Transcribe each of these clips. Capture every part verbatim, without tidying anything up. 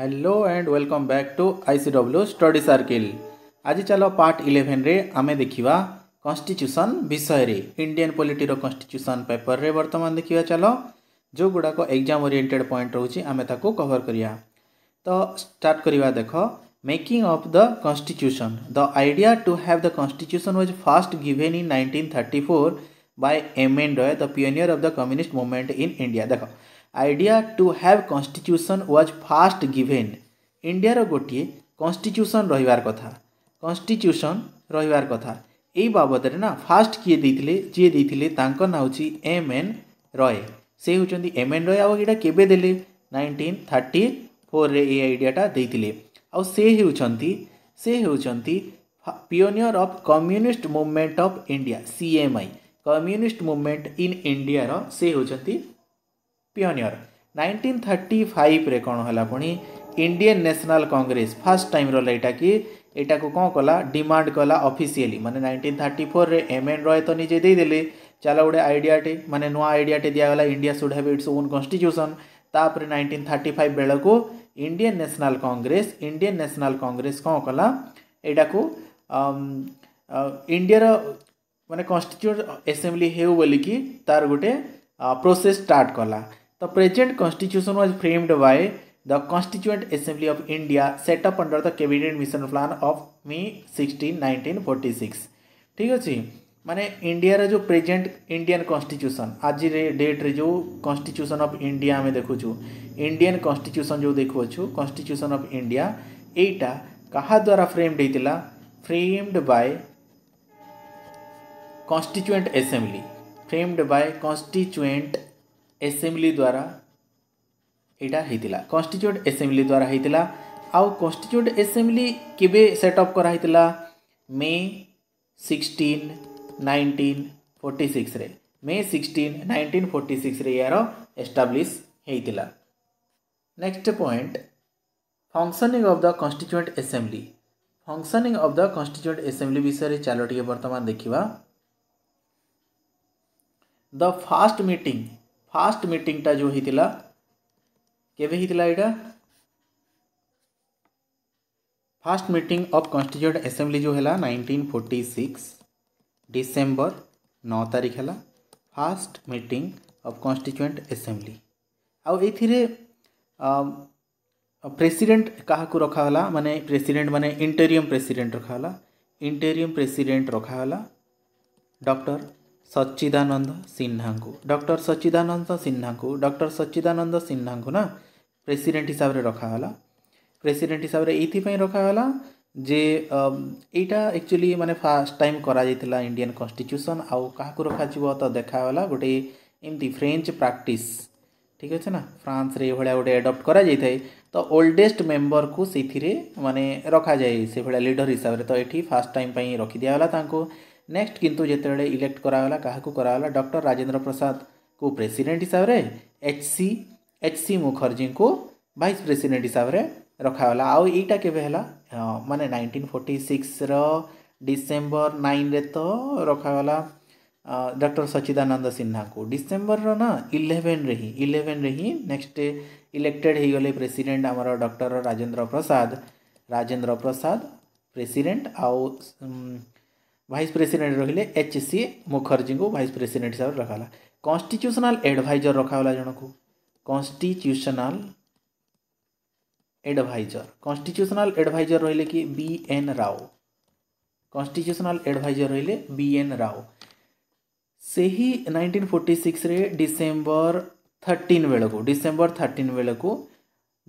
Hello and welcome back to I C W study circle. आज चलो part eleven रे आमे देखिवा कॉन्स्टिट्यूशन विषय रे। इंडियन पॉलिटी रो कॉन्स्टिट्यूशन पेपर रे वर्तमान देखिवा चलो जो गुड़ा को एग्जाम ओरिएंटेड पॉइंट रहूची आमे ताको कवर करिया। तो स्टार्ट करिवा देखो making of the constitution. The idea to have the constitution was first given in nineteen thirty four by M N Roy the pioneer of the communist movement in India. देखो idea to have constitution was first given. India गोटे constitution रहिबार कथा constitution रहिबार कथा एई बाबत रे ना fast किए देथिले जे देथिले तांको ना होची एम एन रॉय। से होचंदी एम एन रॉय आउ एटा केबे देले नाइंटीन थर्टी फोर रे ए आइडियाटा देथिले। आउ से होचंती से होचंती pioneer of communist movement of India C M I communist movement in India रो से होचंती पियोनियर। नाइंटीन थर्टी फाइव रे कौन है पुणी Indian national Congress first time रहा कि यहाँ को कौन कला डिमांड कला ऑफिशियली माने नाइंटीन थर्टी फोर रे एम एन रॉय तो निजे देदेले चलो गोटे आइडियाटे माने नुआ आइडियाटे दिगला India should have its own constitution. तापर नाइंटीन थर्टी फाइव बेल को इंडियन नेशनल कांग्रेस इंडियन नेशनल कांग्रेस कौन कला यहाँ को इंडिया माने कॉन्स्टिट्यूट असेंबली हेउ बोलिकी तार गोटे प्रोसेस स्टार्ट कला। The present constitution was framed by the Constituent Assembly of India, set up under the Cabinet Mission Plan of May sixteen nineteen forty six. ठीक अच्छे माने इंडिया रे जो प्रेजेंट इंडियन कॉन्स्टिट्यूशन आज डेट रे जो constitution of India आम देखुचु Indian constitution जो देखुचु कॉन्स्टिट्यूशन ऑफ इंडिया एटा कहा द्वारा फ्रेम्ड होता framed by constituent assembly framed by constituent assembly द्वारा एटा होता कॉन्स्टिट्यूएंट एसेम्बली द्वारा होता। आउ कॉन्स्टिट्यूएंट एसेम्बली केबे सेटअप कराइला May sixteen nineteen forty six रे May sixteen nineteen forty six रे यार एस्टाब्लीश होता। Next point functioning of the constituent assembly functioning of the constituent assembly विषय चलो टे बर्तमान देखा। The first meeting first meeting टा जो होता केवे होता यहाँ first meeting of constituent assembly जो है नाइंटीन फोर्टी सिक्स डिसेम्बर नौ तारीख है first meeting of constituent assembly. आउ एथिरे प्रेसिडेंट काहाकु रखाला माने प्रेसिडेंट माने इंटेरियम प्रेसिडेंट रखाला इंटेरियम प्रेसिडेंट रखाला डॉक्टर सच्चिदानंद सिन्हा को डॉक्टर सच्चिदानंद सिन्हा को डॉक्टर सच्चिदानंद सिन्हा को ना प्रेसिडेंट हिसाब से रखाला प्रेसिडेंट हिसाब से ये रखाला जे एटा एक्चुअली माने फर्स्ट टाइम करा जायतिला इंडियन कॉन्स्टिट्यूशन आउ काहाकु रखाजिवो तो देखाला गोटे एमती फ्रेंच प्रैक्टिस। ठीक अच्छे ना फ्रांस रे एभळा गोटे एडॉप्ट करा जाय तो ओल्डेस्ट मेंबर को सेथिरे माने रखा जाय से भला लीडर हिसाब से तो एठी फर्स्ट टाइम पई रखी दियाला तांको। नेक्स्ट किंतु जिते इलेक्ट कराला काहाकु कराला डॉक्टर राजेंद्र प्रसाद को प्रेसिडेंट हिसाब से H C H C Mukherjee को वाइस प्रेसिडेंट हिसाब से रखाला। आउ एटा केबे हला माने नाइंटीन फोर्टी सिक्स रो डिसेम्बर नाइन रे तो रखाला डॉक्टर सच्चिदानंद सिन्हा को डिसेम्बर रो ना इलेवेन रे ही इलेवेन रे ही नेक्स्ट इलेक्टेड हो गले प्रेसिडेंट आमर डॉक्टर राजेंद्र प्रसाद राजेंद्र प्रसाद प्रेसिडेंट आउ वाइस प्रेसिडेंट रहिले एच सी मुखर्जी को वाइस प्रेसिडेंट हिसाब से रखाला। कॉन्स्टिट्यूशनल एडवाइजर रखाला जन को कॉन्स्टिट्यूशनल एडवाइजर कॉन्स्टिट्यूशनल एडवाइजर रहिले कि B N Rao constitutional adviser रहिले बी एन राव। से ही नाइंटीन फोर्टी सिक्स रे डिसेम्बर थर्टीन बेल को डिसेम्बर थर्टीन बेल को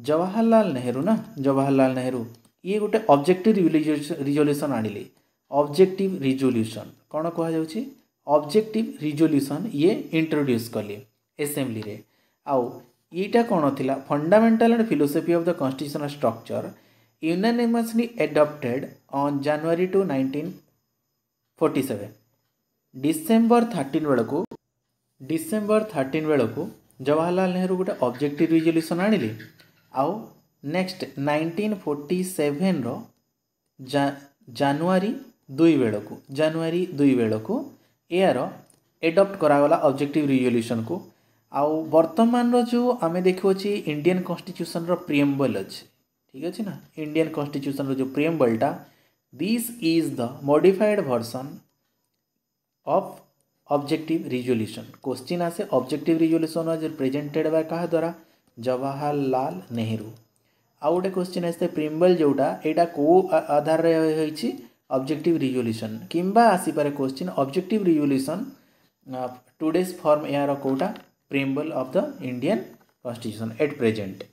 जवाहरलाल नेहरू ना जवाहरलाल नेहरू ये गोटे ऑब्जेक्टिव रिजोल्यूशन आनिले ऑब्जेक्टिव रिजोल्यूशन कौन कहुच्छे ऑब्जेक्टिव रिजोल्यूशन ये इंट्रोड्यूस कले एसेम्बली रे। आउ यहीटा कौन थी fundamental and philosophy of the constitutional structure unanimously adopted on January two nineteen forty seven December thirteen बेल को डिसेम्बर थर्टीन बेल को जवाहरलाल नेहरू गोटे ऑब्जेक्टिव रिजोल्यूशन आनिले। आउ नेक्स्ट नाइंटीन फोर्टी सेवन रो जनवरी दुई बेल को जनवरी दुई बेल को यार एडप्ट कराला ऑब्जेक्टिव रिजोल्यूशन को। आउ वर्तमान रो जो आमे देखो छी इंडियन कॉन्स्टिट्यूशन रो प्रिएम्बल अछि ठीक अच्छे ना। इंडियन कन्स्टिट्यूशन जो प्रियम्बल टा this is the modified version of objective resolution. Question आसे objective resolution was presented by कहा द्वारा जवाहरलाल नेहरू। आ गोटे क्वेश्चन आसते प्रिम्बल जोटा एटा को आधार रे होईछि ऑब्जेक्टिव रिजोल्यूशन किंबा आसीपारे question objective resolution today's form यार कोटा preamble of the Indian constitution at present.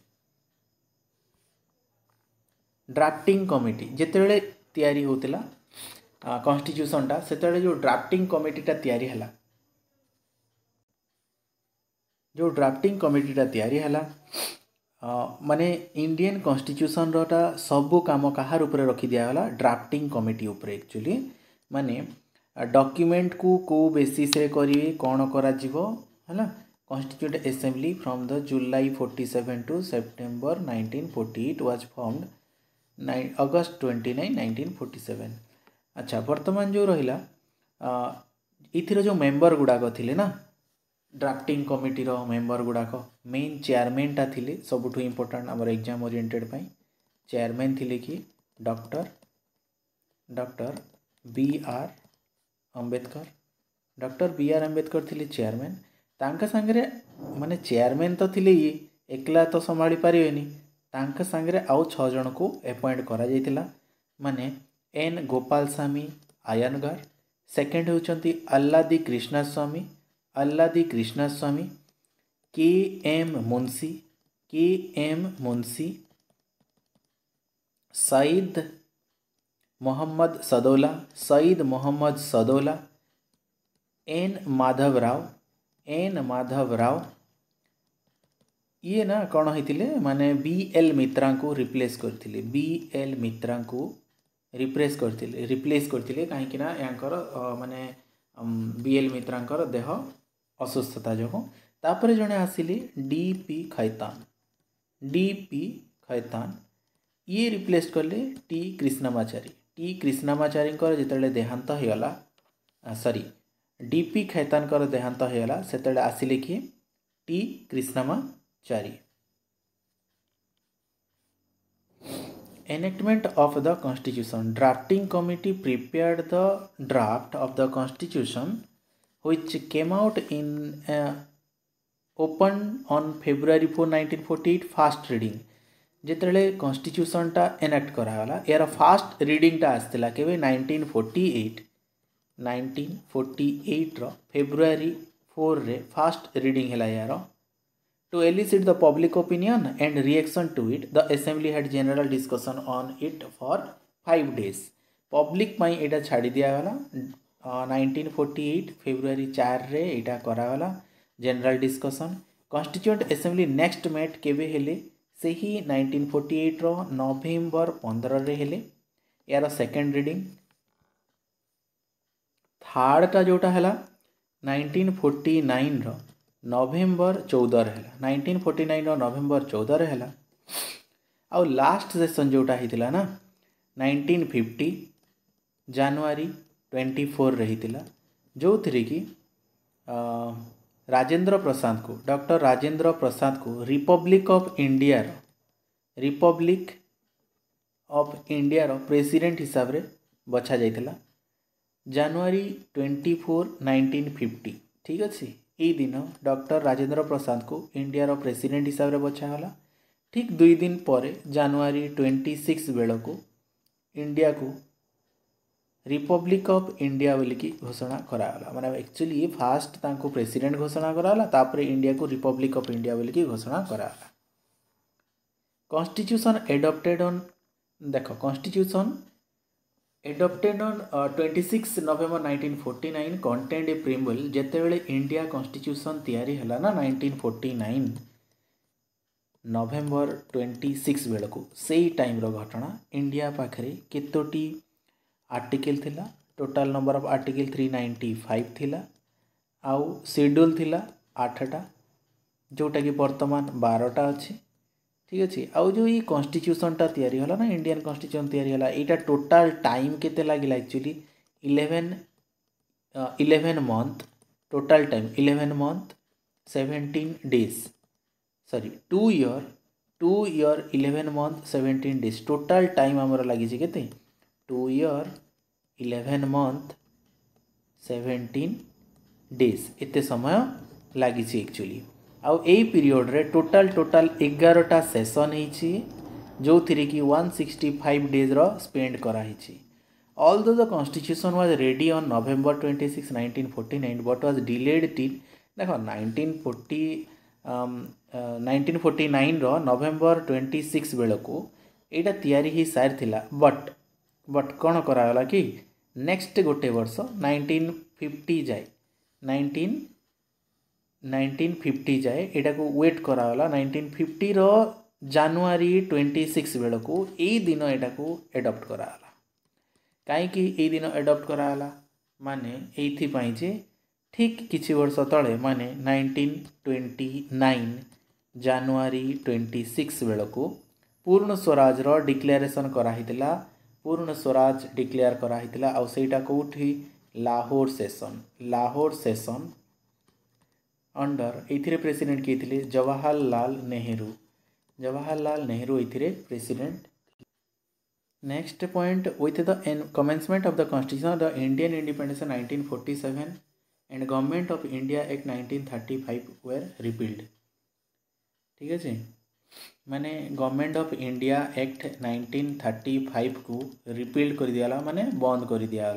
Drafting committee जेतेबेले तैयारी होतिला कॉन्स्टिट्यूशनटा से जो ड्राफ्टिंग कमिटीटा तैयारी हला जो ड्राफ्टिंग कमिटीटा तैयारी हला माने इंडियन कॉन्स्टिट्यूशन रोटा सबु काम कहार उपरे रखी दिया हला ड्राफ्टिंग कमिटी उपरे। एक्चुअली माने डॉक्यूमेंट को को बेसिस रे करिवे कोन करा जीवो हला। Constitute assembly from the July forty seven to September nineteen forty eight was formed August twenty nine nineteen forty seven. अच्छा वर्तमान जो रहिला इथिर जो मेंबर गुड़ाक थिले ना ड्राफ्टिंग कमिटी रो मेंबर गुड़ाक मेन चेयरमैन टा थिले सबुठु इम्पोर्टेंट आम एग्जाम ओरिएंटेड पाई चेयरमैन थिले कि doctor doctor B R Ambedkar. Doctor B R Ambedkar थिले चेयरमैन। तांका संगे माने चेयरमैन तो थिले ये एकला तो संभाली पारिबेनी तांका संगे आउ छ जण को अपॉइंट करा जायतिला माने एन गोपाल स्वामी आयनगर। सेकेंड होचंती Alladi Krishnaswami Alladi Krishnaswami K M Munshi K M Munshi Syed Mohammad Saadulla Syed Mohammad Saadulla N Madhav Rao N Madhav Rao. ये ना कौन होते माने बी एल मित्रा को रिप्लेस करथिले बी एल मित्रा को रिप्लेस करथिले रिप्लेस करथिले कहीं ना यांकर माने बी एल मित्रांकर देह अस्वस्थता जो तापर जने आसिले D P Khaitan D P Khaitan ये रिप्लेस करले टी कृष्णमाचारी टी कृष्णमाचारी जितेबले देहांत होगला सॉरी डी पी खैतान देहांत होगला सेतेबले आसिले कि T Krishnamachari. Enactment of the Constitution. Drafting committee prepared the draft of the Constitution, which came out in uh, open on February fourth nineteen forty-eight. First reading. जितने Constitution टा enact कराया यार first reading टा आज तला के nineteen forty eight nineteen forty eight रो February fourth रे first reading है ला यारो। To elicit the public opinion and reaction to it, the assembly had general discussion on it for five days. Public पाई एटा छाड़ी दिया गला नाइंटीन फोर्टी एट फेब्रुआरी चार रे एटा करा गला general discussion. Constituent assembly next met केबे हेले सेही नाइंटीन फोर्टी एट रो नवंबर पंद्रह रे हेले। यार सेकेंड रीडिंग थर्ड टा जोटा हला नाइंटीन फोर्टी नाइन रो नवेम्बर चौदह है नाइंटीन फोर्टी नाइन नवेम्बर चौदह है। आउ लास्ट सेसन जोटा होता ना nineteen fifty January twenty four रही जो थी कि राजेंद्र प्रसाद को डॉक्टर राजेंद्र प्रसाद को republic of India republic of India रो प्रेसिडेंट हिसाब रे बछा जाइतिला January twenty four nineteen fifty. ठीक अछि यही दिन डॉक्टर राजेंद्र प्रसाद को इंडिया रो प्रेसिडेंट हिसाब रे बछाला। ठीक दुई दिन पर जनवरी ट्वेंटी सिक्स बेल को इंडिया को रिपब्लिक ऑफ इंडिया बोल की घोषणा कराला माने एक्चुअली ये फास्ट तांको प्रेसिडेंट घोषणा कराला तापर इंडिया को रिपब्लिक ऑफ इंडिया बोल की घोषणा कराला। कॉन्स्टिट्यूशन एडॉप्टेड ऑन देखो constitution adopted on uh, twenty-sixth November nineteen forty-nine contained a preamble जेतेबेले इंडिया कॉन्स्टिट्यूशन तैयारी हला ना nineteen forty nine November twenty six बेल को सेही टाइम रो घटना इंडिया पाखरे केतोटी आर्टिकल थिला total number of article three ninety five थिला आउ शेड्यूल थिला आठटा जोटा कि वर्तमान बारटा अछि। ठीक अच्छे आउ जो ये कॉन्स्टिट्यूशन टा तैयारी होला ना इंडियन कॉन्स्टिट्यूशन तैयारी होला एटा टोटल टाइम केते लागिला actually eleven eleven month total time eleven month seventeen days sorry two year two year eleven month seventeen days total time आम लगी के two year eleven month seventeen days एत समय लगी एक्चुअली आउ यही पीरियड रे टोटाल टोटाल एगारटा सेसन हो वन सिक्सटी फाइव डेज्र स्पेड कराई। Although the constitution was ready on November twenty-sixth nineteen forty-nine but was delayed till देखो nineteen forty-nine रो November twenty-sixth बेल को एटा तैयारी ही सार थिला but but कौन कराला कि नेक्स्ट गोटे वर्ष nineteen fifty जाए nineteen nineteen fifty जाए एटा को वेट कराला nineteen fifty रो January twenty-sixth बेल को यही दिन एटा को एडॉप्ट कराला। कहीं यही दिन एडप्ट कराला माने यही जे ठीक किसी वर्ष तले माने nineteen twenty nine January twenty-sixth बेल को पूर्ण स्वराज रो डिक्लेरेशन कराहीतिला। पूर्ण स्वराज डिक्लेयर कराहीतिला आउ सेटा कोठी Lahore session Lahore session under एथिरे प्रेसिडेंट के थिले जवाहरलाल नेहरू जवाहरलाल नेहरू एथिरे president. Next point with the commencement of the constitution the Indian independence nineteen forty seven and government of India act nineteen thirty five were repealed. ठीक है माने government of India act nineteen thirty five को repealed कर दिया माने बंद कर दिया।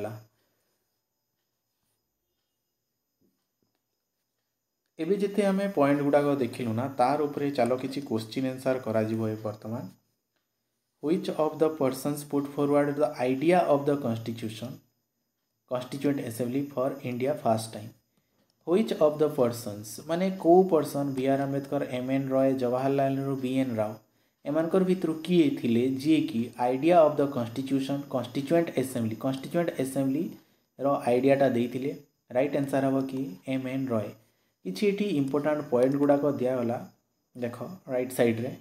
एबे जिते हमें पॉइंट गुड़ाक देखिलु ना तार उपरे चलो किसी क्वेश्चन आंसर करा जिवो। वर्तमान Which of the persons put forward the idea of the constitution constituent assembly for India first time? Which of the persons माने को person B R Ambedkar M N Roy Jawaharlal Nehru B N Rao एमानकर भितर किए थिले जे कि idea of the constitution constituent assembly constituent assembly रो आइडियाटा देइथिले। राइट आंसर हबो कि एम एन रॉय। किछि एठी इंपोर्टेंट पॉइंट गुड़ाक दिगला देख राइट साइड रे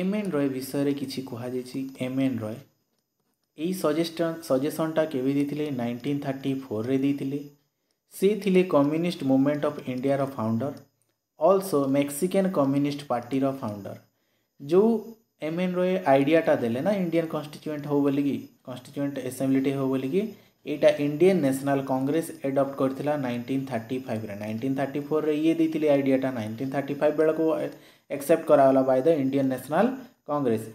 एम एन रॉय विषय किसी कहुच्छी। एम एन रॉय यही सजेसन सजेसनटा केवे देथिले नाइंटीन थर्टी फोर रे देथिले। से थिले कम्युनिस्ट मूवमेंट ऑफ इंडिया रो founder also Mexican communist party रो फाउंडर। जो एम एन रॉय आइडियाटा देले ना इंडियन कॉन्स्टिट्यूएंट हो बोलिकी कॉन्स्टिट्यूएंट असेंबली हो बोलिकी एटा इंडियन नेशनल कांग्रेस एडप्ट करथिला नाइंटीन थर्टी फाइव रे नाइंटीन थर्टी फोर रे ये देथिले आइडियाटा नाइंटीन थर्टी फाइव बेला को एक्सेप्ट कराला by the Indian national Congress.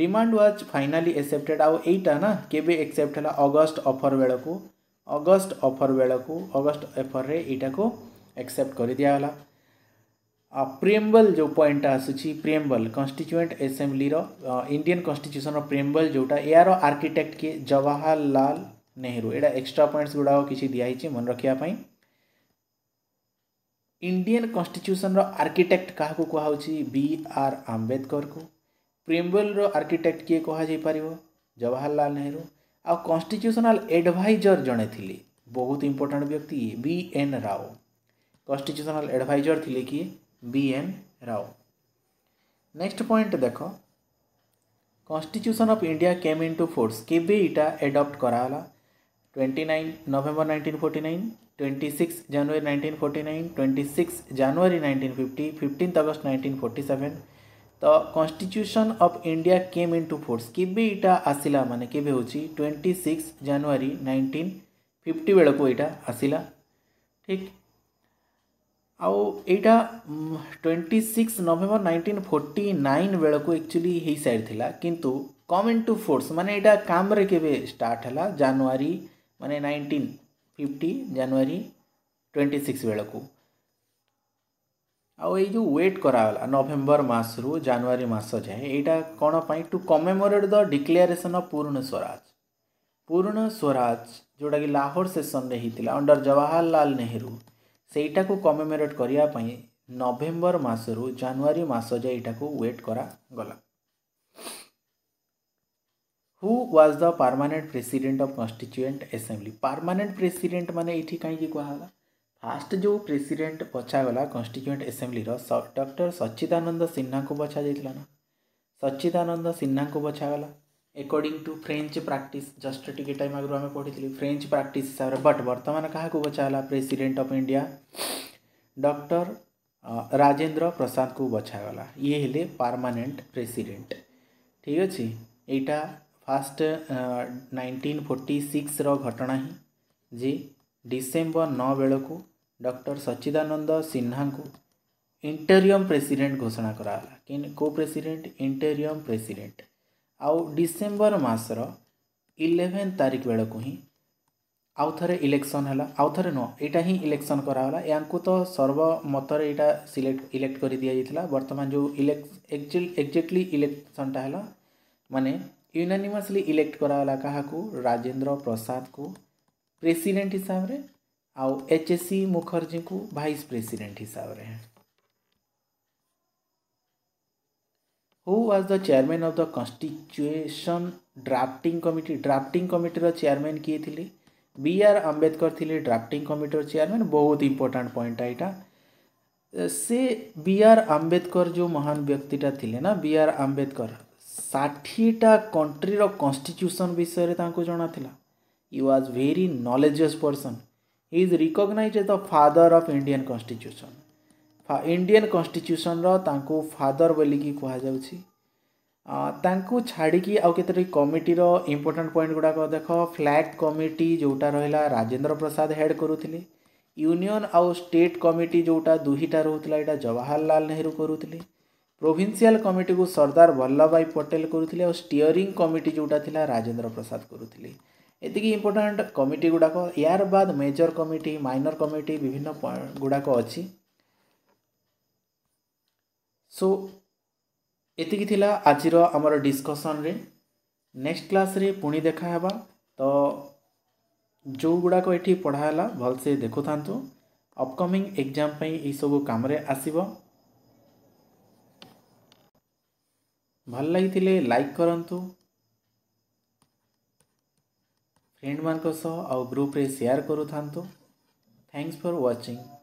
Demand was finally accepted आउ एटा ना केबे एक्सेप्ट हला अगस्त ऑफर बेला को अगस्त ऑफर बेला को अगस्त ऑफर रे एटा को एक्सेप्ट कर दिया हला। आ प्रेम्बल जो पॉइंट आसुची प्रेम्बल कॉन्स्टिट्यूएंट असेंबली रो इंडियन कॉन्स्टिट्यूशन रो प्रेम्बल जोटा यार आर्किटेक्ट के जवाहरलाल नेहरू। एटा एक्स्ट्रा पॉइंट्स गुड़ा किसी दिखाई मन रखिया पाई। इंडियन कॉन्स्टिट्यूशन रो आर्किटेक्ट क्या कहूँ बी आर आम्बेडकर को। प्रेम्बल रो आर्किटेक्ट किए कहपर जवाहरलाल नेहरू। आ कॉन्स्टिट्यूशनल एडवाइजर जड़े थे बहुत इंपोर्टेंट व्यक्ति B N Rao. Constitutional adviser थिले कि B N Rao. Next point देख constitution of India came into force केबे इटा एडॉप्ट कराला twenty nine November nineteen forty nine twenty six January nineteen forty nine twenty six January nineteen fifty fifteenth August nineteen forty seven तो constitution of India came into force केबे इटा आसिला माने केबे होची twenty six January nineteen fifty बेला को इटा आसिला। ठीक आउ एटा twenty six November nineteen forty nine बेला को एक्चुअली हे साइड थिला किंतु कम इनटू फोर्स माने एटा काम रे केबे स्टार्ट हला जनवरी माने nineteen fifty January twenty six बेल को आई जो वेट कराला नवेम्बर मस रु जनवरी मस जाए यहाँ कौन पाई to commemorate the declaration of Purna Swaraj पूर्ण स्वराज जोटा कि लाहौर सेसन रे होता अंडर जवाहरलाल नेहरू सेटा को कमेमोरेट करने नवेम्बर मस रु जनवरी मस जाए यहाँ वेट करागला। Who was the permanent president of constituent assembly permanent president माने ये कहीं कहला फास्ट जो प्रेसिडेंट पछागला constituent assembly doctor Sachchidananda Sinha को पछा जाता ना सच्चिदानंद सिन्हा को पछागला according to French practice just the time आगे आम पढ़ी फ्रेंच प्रैक्टिस हिसाब से बट बर्तमान क्या पछाला president of India doctor Rajendra Prasad को बछागला ये हेले परमानेंट प्रेसिडेंट। ठीक अच्छे यहाँ फास्ट नाइंटीन फोर्टी सिक्स घटना ही जे डिसेम्बर नौ बेल को डॉक्टर सच्चिदानंद सिन्हा को इंटेरियम प्रेसिडेंट घोषणा कराला कि को प्रेसिडेंट इंटेरियम प्रेसिडेंट। आउ डिसेम्बर मसर इलेवेन तारीख बेल को ही आउ थे इलेक्शन है आउ थे नुह यहाँ ही इलेक्शन कराला। या तो सर्वमत यहाँ सिलेक्ट इलेक्ट कर दि जाता बर्तमान जो इलेक्ट एक्जेक्टली इलेक्शनटा है माने यूनानिमसली इलेक्ट कराला क्या राजेंद्र प्रसाद को प्रेसिडेंट हिसाब से आउ एच सी मुखर्जी को वाइस प्रेसिडेंट हिसाब से। Who was the chairman of the constitution drafting committee. Drafting कमिटीर चेयरमैन किए थे बी आर अंबेडकर थिले ड्राफ्टिंग कमिटीर चेयरमैन। बहुत इंपोर्टेंट पॉइंट है यहाँ से बी आर अंबेडकर जो महान व्यक्तिटा थिले ना बी आर अंबेडकर साठीटा कंट्रीर कॉन्स्टिट्यूशन विषय जनाला। He was very knowledgeable person. He is recognised as the father of Indian constitution. Indian constitution तांको फादर बोलिकी कहुछी। तांकु छाड़िकी आउ केतरी कमिटीर इंपोर्टेंट पॉइंट गुड़ाक देख। फ्लैग कमिटी जोटा रहिला राजेंद्र प्रसाद हेड करुथिले। यूनियन आउ स्टेट कमिटी जोटा दुहीटा रहुथिला एटा जवाहरलाल नेहरू करुथिले। प्रोविंशियल कमिटी को सरदार वल्लभभाई पटेल करुथिले और स्टीयरिंग कमिटी जोटा थिला राजेंद्र प्रसाद करुथिले। एतिकी इंपोर्टेंट कमिटी गुड़ाक। यार बाद मेजर कमिटी माइनर कमिटी विभिन्न गुड़ाक अच्छी। सो एतिकी थिला आजिर आमर डिस्कशन रे। नेक्स्ट क्लास रे पुणी देखा हेबा। तो जो गुड़ाक ये पढ़ाला भलसे देखुथांतु। अपकमिंग एग्जाम पई ए सब काम रे आसीबो। भल लगी लाइक करंतु फ्रेंड मान को सह और ग्रुप रे शेयर करु थांतु। Thanks for watching.